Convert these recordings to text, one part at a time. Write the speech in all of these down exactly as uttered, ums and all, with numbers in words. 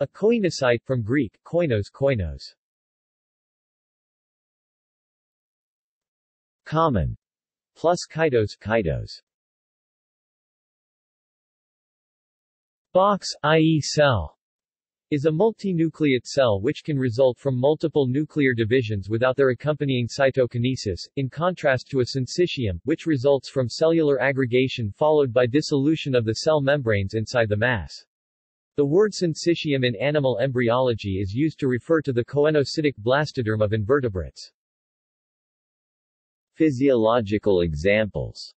A coenocyte from Greek, koinos, koinos. Common. Plus kýtos, kýtos. Box, that is cell, is a multinucleate cell which can result from multiple nuclear divisions without their accompanying cytokinesis, in contrast to a syncytium, which results from cellular aggregation followed by dissolution of the cell membranes inside the mass. The word syncytium in animal embryology is used to refer to the coenocytic blastoderm of invertebrates. Physiological examples.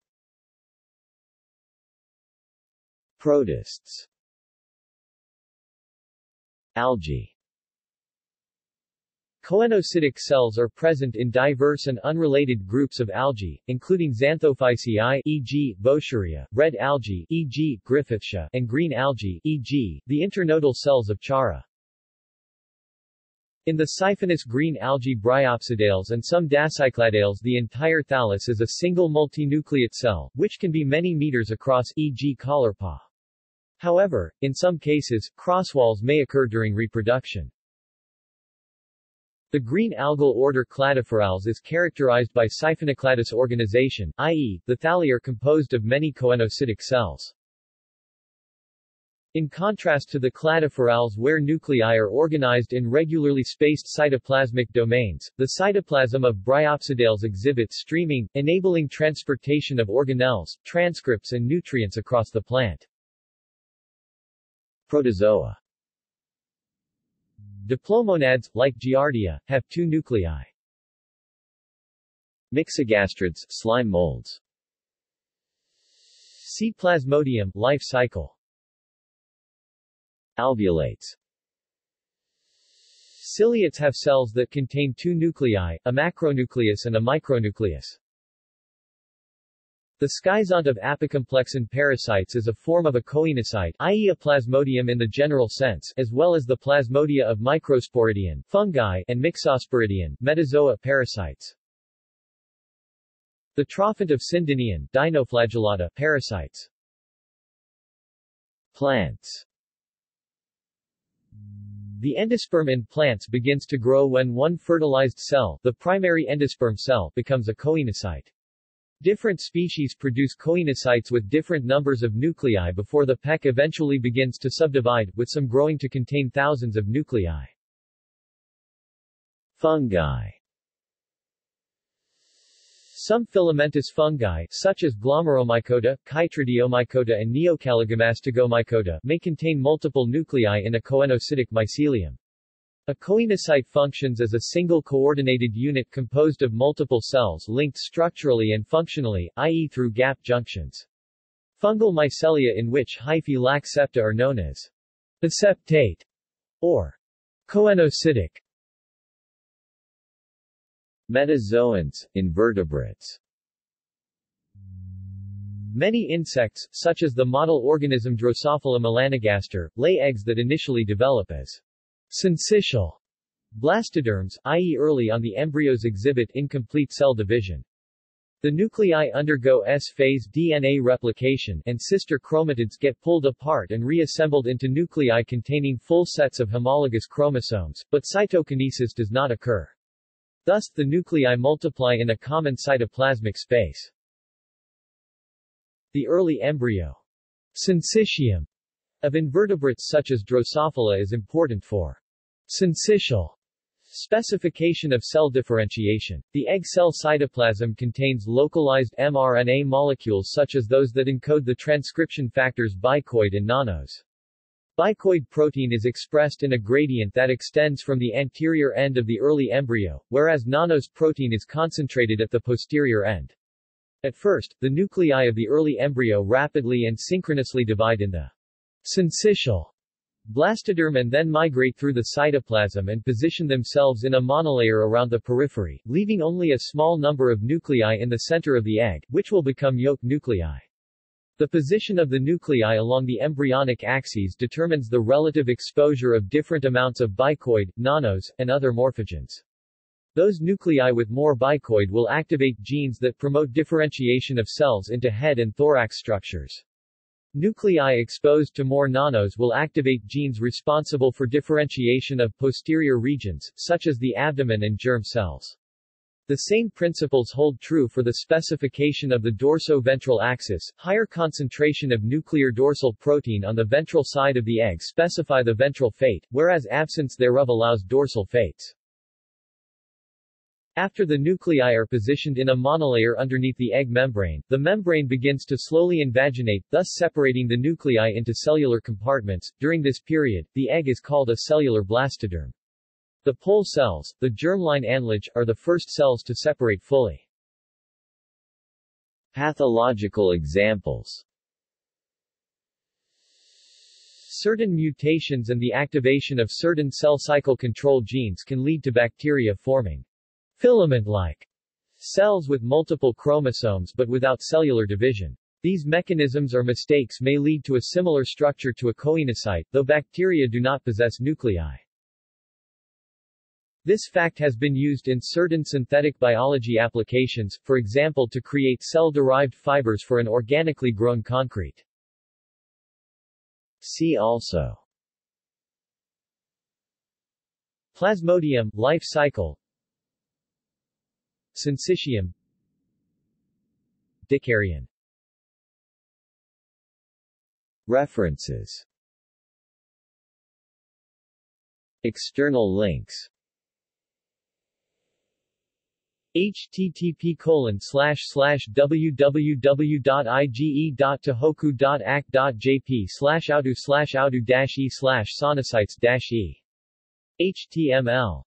Protists. Algae. Coenocytic cells are present in diverse and unrelated groups of algae, including xanthophyceae, for example, bocheria, red algae, for example, griffithia, and green algae, for example, the internodal cells of Chara. In the siphonous green algae bryopsidales and some dacycladales, the entire thallus is a single multinucleate cell, which can be many meters across, for example, collarpa. However, in some cases, crosswalls may occur during reproduction. The green algal order Cladophorales is characterized by siphonocladous organization, that is, the thalli are composed of many coenocytic cells. In contrast to the Cladophorales, where nuclei are organized in regularly spaced cytoplasmic domains, the cytoplasm of bryopsidales exhibits streaming, enabling transportation of organelles, transcripts and nutrients across the plant. Protozoa. Diplomonads, like Giardia, have two nuclei. Myxogastrids, slime molds. See Plasmodium, life cycle. Alveolates. Ciliates have cells that contain two nuclei, a macronucleus and a micronucleus. The schizont of apicomplexan parasites is a form of a coenocyte, that is a plasmodium in the general sense, as well as the plasmodia of microsporidian, fungi, and myxosporidian, metazoa parasites. The trophont of Syndinian dinoflagellata parasites. Plants. The endosperm in plants begins to grow when one fertilized cell, the primary endosperm cell, becomes a coenocyte. Different species produce coenocytes with different numbers of nuclei before the peck eventually begins to subdivide, with some growing to contain thousands of nuclei. Fungi. Some filamentous fungi, such as Glomeromycota, Chytridiomycota and Neocaligomastigomycota, may contain multiple nuclei in a coenocytic mycelium. A coenocyte functions as a single coordinated unit composed of multiple cells linked structurally and functionally, that is through gap junctions. Fungal mycelia in which hyphae lack septa are known as aseptate or coenocytic. Metazoans, invertebrates. Many insects, such as the model organism Drosophila melanogaster, lay eggs that initially develop as syncytial blastoderms, that is early on the embryos exhibit incomplete cell division. The nuclei undergo S-phase D N A replication, and sister chromatids get pulled apart and reassembled into nuclei containing full sets of homologous chromosomes, but cytokinesis does not occur. Thus, the nuclei multiply in a common cytoplasmic space. The early embryo syncytium of invertebrates such as Drosophila is important for syncytial specification of cell differentiation. The egg cell cytoplasm contains localized mRNA molecules such as those that encode the transcription factors bicoid and nanos. Bicoid protein is expressed in a gradient that extends from the anterior end of the early embryo, whereas nanos protein is concentrated at the posterior end. At first, the nuclei of the early embryo rapidly and synchronously divide in the syncytial blastoderm and then migrate through the cytoplasm and position themselves in a monolayer around the periphery, leaving only a small number of nuclei in the center of the egg, which will become yolk nuclei. The position of the nuclei along the embryonic axes determines the relative exposure of different amounts of bicoid, nanos, and other morphogens. Those nuclei with more bicoid will activate genes that promote differentiation of cells into head and thorax structures. Nuclei exposed to more nanos will activate genes responsible for differentiation of posterior regions, such as the abdomen and germ cells. The same principles hold true for the specification of the dorso-ventral axis. Higher concentration of nuclear dorsal protein on the ventral side of the egg specify the ventral fate, whereas absence thereof allows dorsal fates. After the nuclei are positioned in a monolayer underneath the egg membrane, the membrane begins to slowly invaginate, thus separating the nuclei into cellular compartments. During this period, the egg is called a cellular blastoderm. The pole cells, the germline anlage, are the first cells to separate fully. Pathological examples. Certain mutations and the activation of certain cell cycle control genes can lead to bacteria forming filament-like cells with multiple chromosomes but without cellular division. These mechanisms or mistakes may lead to a similar structure to a coenocyte, though bacteria do not possess nuclei. This fact has been used in certain synthetic biology applications, for example to create cell-derived fibers for an organically grown concrete. See also: Plasmodium, life cycle. Syncytium, Dicarion. References. External links. H T T P colon slash slash w w w dot i g e dot tohoku dot a c dot j p slash audu slash audu dash e slash sonocytes dash e H T M L